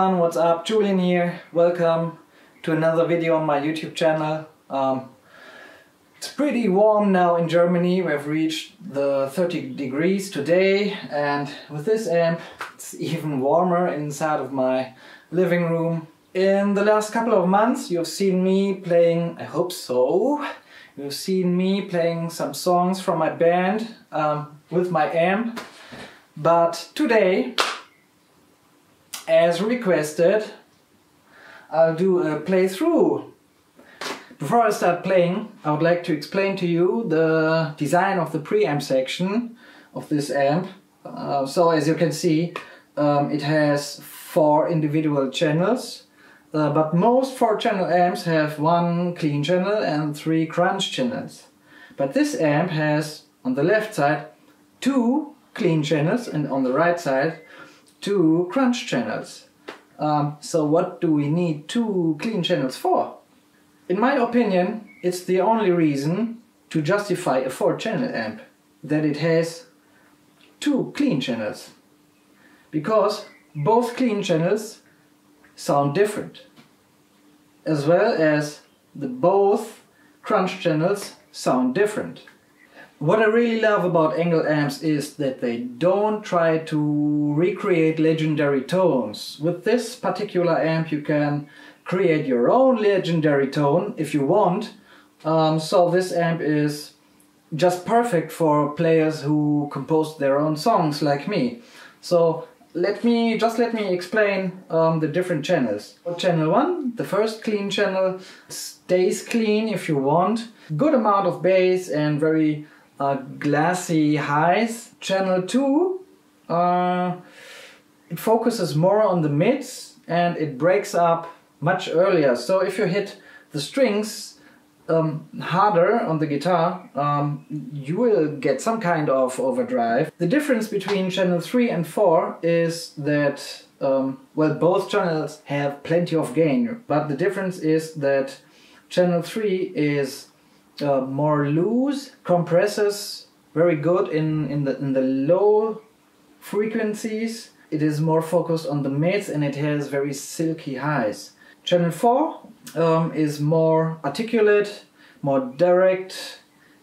everyone, what's up? Julian here. Welcome to another video on my YouTube channel. It's pretty warm now in Germany. We've reached the 30 degrees today, and with this amp it's even warmer inside of my living room. In the last couple of months you've seen me playing, I hope so, you've seen me playing some songs from my band with my amp, but today, as requested, I'll do a playthrough. Before I start playing, I would like to explain to you the design of the preamp section of this amp. So as you can see, it has four individual channels, but most four-channel amps have one clean channel and three crunch channels. But this amp has, on the left side, two clean channels and on the right side, two crunch channels. So what do we need two clean channels for? In my opinion, it's the only reason to justify a four-channel amp, that it has two clean channels, because both clean channels sound different, as well as both crunch channels sound different. What I really love about ENGL amps is that they don't try to recreate legendary tones. With this particular amp you can create your own legendary tone if you want. So this amp is just perfect for players who compose their own songs like me. So let me explain the different channels. Channel 1, the first clean channel, stays clean if you want. Good amount of bass and very glassy highs. Channel 2, it focuses more on the mids and it breaks up much earlier, so if you hit the strings harder on the guitar, you will get some kind of overdrive. The difference between channel 3 and 4 is that, well, both channels have plenty of gain, but the difference is that channel 3 is more loose, compresses very good in the low frequencies. It is more focused on the mids and it has very silky highs. Channel 4 is more articulate, more direct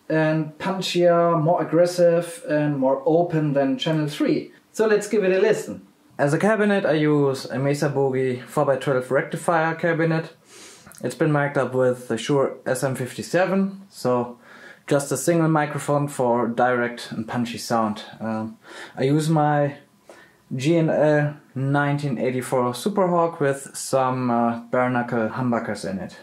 and punchier, more aggressive and more open than channel 3. So let's give it a listen. As a cabinet I use a Mesa Boogie 4x12 rectifier cabinet. It's been mic'd up with the Shure SM57, so just a single microphone for direct and punchy sound. I use my G&L 1984 Superhawk with some Bare Knuckle humbuckers in it.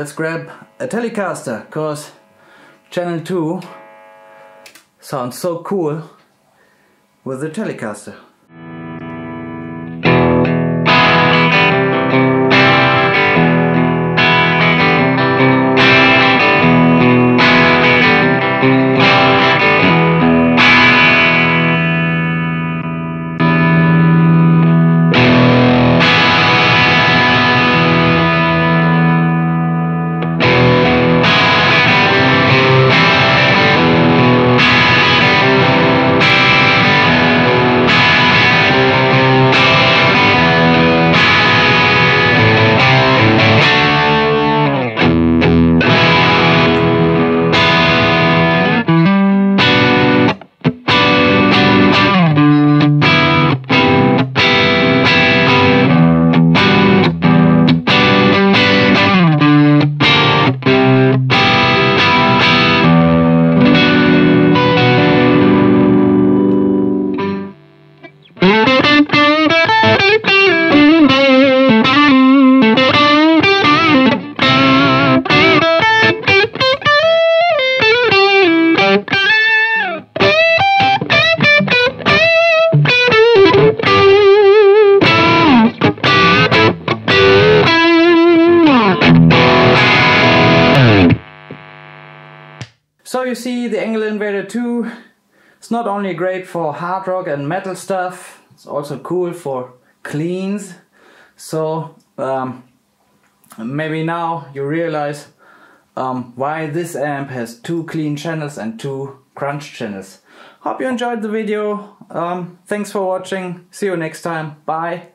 let's grab a Telecaster, because Channel 2 sounds so cool with the Telecaster. So you see, the ENGL Invader II is not only great for hard rock and metal stuff, it's also cool for cleans. So maybe now you realize why this amp has 2 clean channels and 2 crunch channels. Hope you enjoyed the video. Thanks for watching. See you next time. Bye.